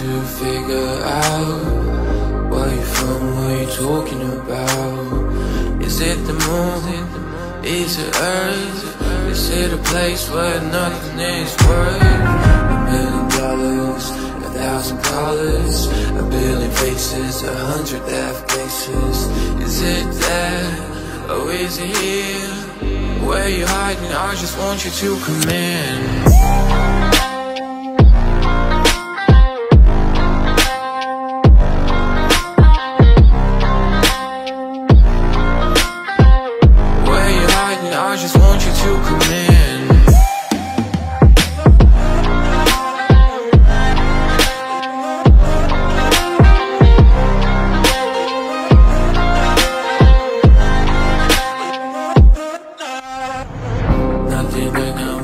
to figure out where you from, what you talking about. Is it the moon? Is it Earth? Is it a place where nothing is worth $1 million? $1,000, $1,000,000 faces, 100 deaf places. Is it there, or is it here? Where you hiding? I just want you to come in. Nothing right now.